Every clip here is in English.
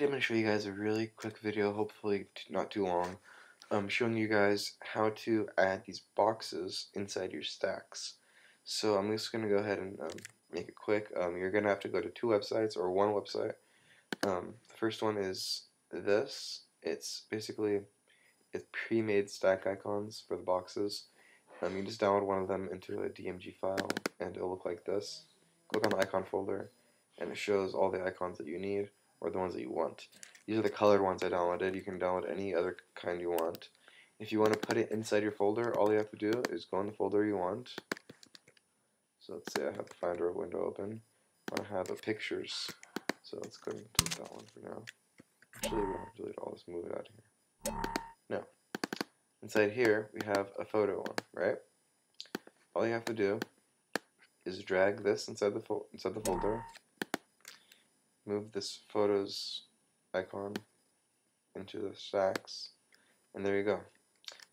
Today I'm going to show you guys a really quick video, hopefully not too long, showing you guys how to add these boxes inside your stacks. So I'm just going to go ahead and make it quick. You're going to have to go to two websites or one website. The first one is this. It's basically pre-made stack icons for the boxes. You just download one of them into a DMG file and it'll look like this. Click on the icon folder and it shows all the icons that you need or the ones that you want. These are the colored ones I downloaded. You can download any other kind you want. If you want to put it inside your folder, all you have to do is go in the folder you want. So let's say I have the Finder window open. I have a pictures. So let's go ahead and delete that one for now. Actually, we don't have to delete all this, move it out of here. Now, inside here we have a photo one, right? All you have to do is drag this inside the folder, move this photos icon into the stacks, and there you go.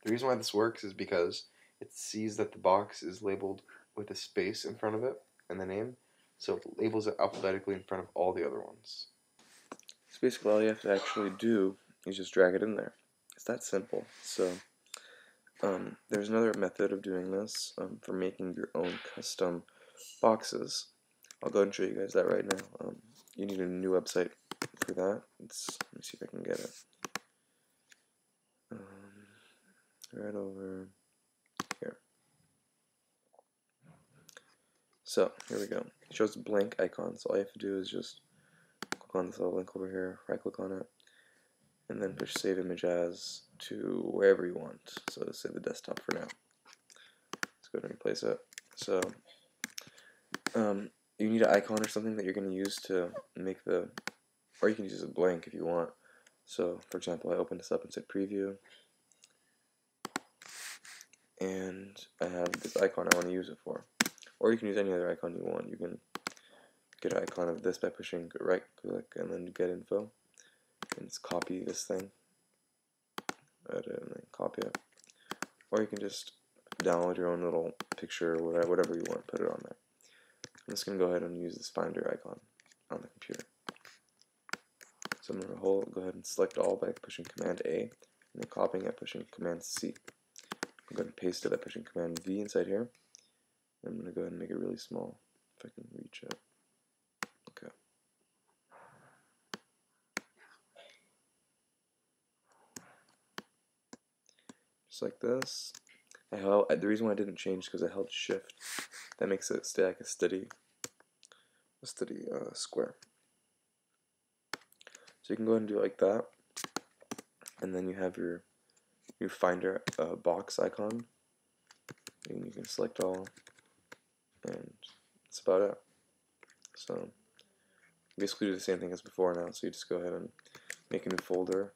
The reason why this works is because it sees that the box is labeled with a space in front of it and the name, so it labels it alphabetically in front of all the other ones. So basically all you have to actually do is just drag it in there. It's that simple. So there's another method of doing this for making your own custom boxes. I'll go ahead and show you guys that right now. You need a new website for that. Let me see if I can get it. Right over here. So, here we go. It shows a blank icon, so all you have to do is just click on this little link over here, right click on it, and then push save image as to wherever you want. So, let's say the desktop for now. Let's go ahead and replace it. So, you need an icon or something that you're going to use to make the, or you can use a blank if you want. So, for example, I opened this up and said preview, and I have this icon I want to use it for. Or you can use any other icon you want. You can get an icon of this by pushing right click and then get info, and just copy this thing, and then copy it. Or you can just download your own little picture, whatever you want, put it on there. I'm just going to go ahead and use this Finder icon on the computer. So I'm going to go ahead and select all by pushing Command A, and then copying it, pushing Command C. I'm going to paste it by pushing Command V inside here. I'm going to go ahead and make it really small, if I can reach it. Okay. Just like this. The reason why I didn't change is because I held shift. That makes it stay like a steady square. So you can go ahead and do it like that, and then you have your Finder box icon, and you can select all, and that's about it. So basically do the same thing as before now. So you just go ahead and make a new folder.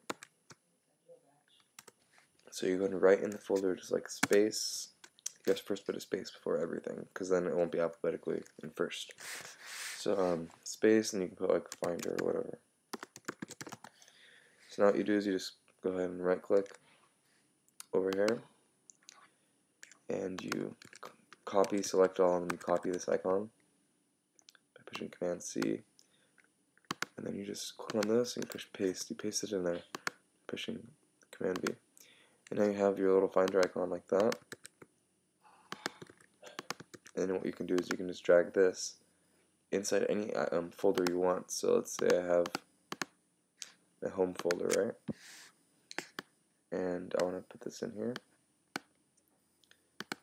So you're going to write in the folder just like space. You have to first put a space before everything, because then it won't be alphabetically in first. So space, and you can put like Finder or whatever. So now what you do is you just go ahead and right click over here, and you copy, select all, and you copy this icon by pushing Command C, and then you just click on this and push paste. You paste it in there, pushing Command V. And now you have your little Finder icon like that. And what you can do is you can just drag this inside any folder you want. So let's say I have the home folder, right? And I want to put this in here.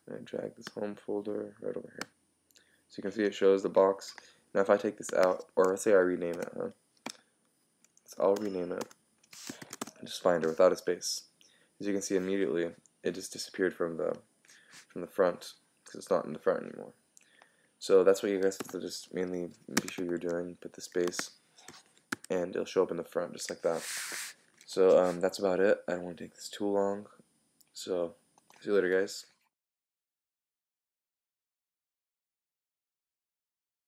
And I drag this home folder right over here. So you can see it shows the box. Now if I take this out, or let's say I rename it, huh? So I'll rename it. Just Finder without a space. As you can see immediately, it just disappeared from the front, because it's not in the front anymore. So that's what you guys have to just mainly be sure you're doing, put the space, and it'll show up in the front just like that. So that's about it. I don't want to take this too long. So see you later, guys.